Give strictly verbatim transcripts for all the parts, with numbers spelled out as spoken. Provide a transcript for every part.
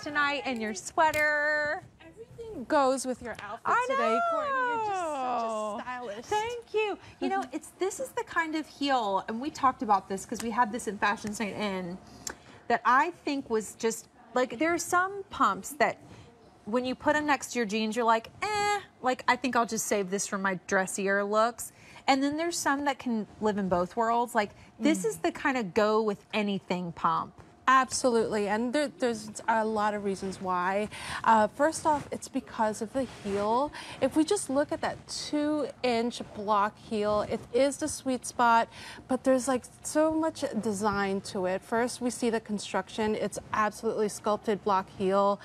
dress tonight and your sweater. Everything goes with your outfit I today, know. Courtney. You're just such a stylist. Thank you. You know, it's this is the kind of heel, and we talked about this because we had this in Fashion State Inn, that I think was just, like, there are some pumps that when you put them next to your jeans, you're like, eh, like, I think I'll just save this for my dressier looks. And then there's some that can live in both worlds. Like, this mm. is the kind of go with anything pump. Absolutely, and there, there's a lot of reasons why. Uh, first off, it's because of the heel. If we just look at that two-inch block heel, it is the sweet spot, but there's like so much design to it. First, we see the construction. It's absolutely sculpted block heel.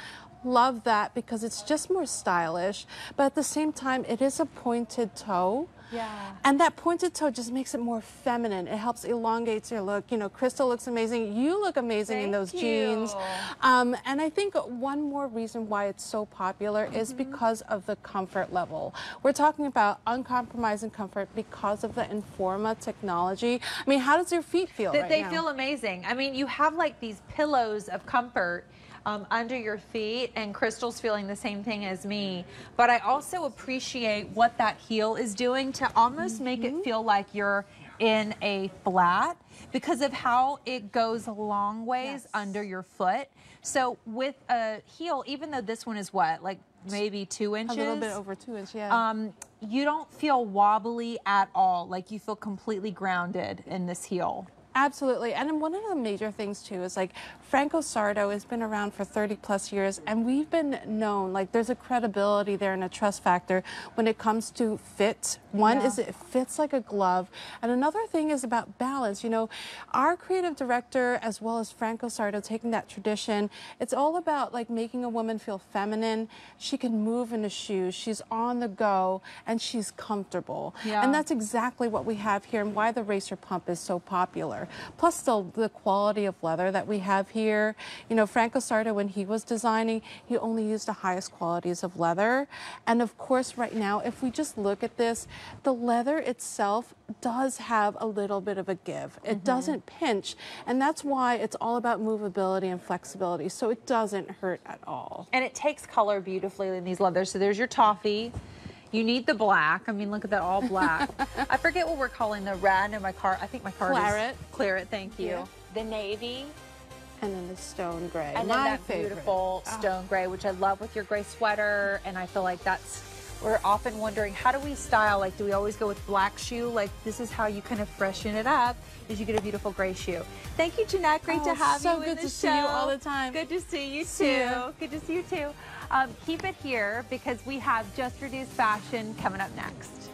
Love that because it's just more stylish, but at the same time, it is a pointed toe. Yeah. And that pointed toe just makes it more feminine. It helps elongate your look. You know, Crystal looks amazing. You look amazing Thank in those you. jeans. Um, and I think one more reason why it's so popular mm-hmm. is because of the comfort level. We're talking about uncompromising comfort because of the Informa technology. I mean, how does your feet feel Th right they now? Feel amazing. I mean, you have like these pillows of comfort Um, under your feet, and Crystal's feeling the same thing as me, but I also appreciate what that heel is doing to almost mm-hmm. make it feel like you're in a flat because of how it goes a long ways yes. under your foot. So with a heel, even though this one is what, like maybe two inches? A little bit over two inches, yeah. Um, you don't feel wobbly at all, like you feel completely grounded in this heel. Absolutely, and one of the major things too is like Franco Sarto has been around for thirty plus years, and we've been known, like there's a credibility there and a trust factor when it comes to fit. One yeah. is it fits like a glove, and another thing is about balance. You know, our creative director as well as Franco Sarto taking that tradition, it's all about like making a woman feel feminine. She can move in the shoes, she's on the go, and she's comfortable. Yeah. And that's exactly what we have here and why the racer pump is so popular. Plus the, the quality of leather that we have here. You know, Franco Sarto, when he was designing, he only used the highest qualities of leather. And of course, right now, if we just look at this, the leather itself does have a little bit of a give. It mm-hmm. doesn't pinch. And that's why it's all about movability and flexibility. So it doesn't hurt at all. And it takes color beautifully in these leathers. So there's your toffee. You need the black. I mean, look at that, all black. I forget what we're calling the red in my car. I think my car is claret. Claret, thank you. Yeah. The navy. And then the stone gray. And my then that favorite. beautiful stone oh. gray, which I love with your gray sweater. And I feel like that's, we're often wondering, how do we style? Like, do we always go with black shoe? Like, this is how you kind of freshen it up, is you get a beautiful gray shoe. Thank you, Jeannette. Great oh, to have so you in the show. So good to see you all the time. Good to see you, see too. You. Good to see you, too. Um, keep it here because we have Just Reduced Fashion coming up next.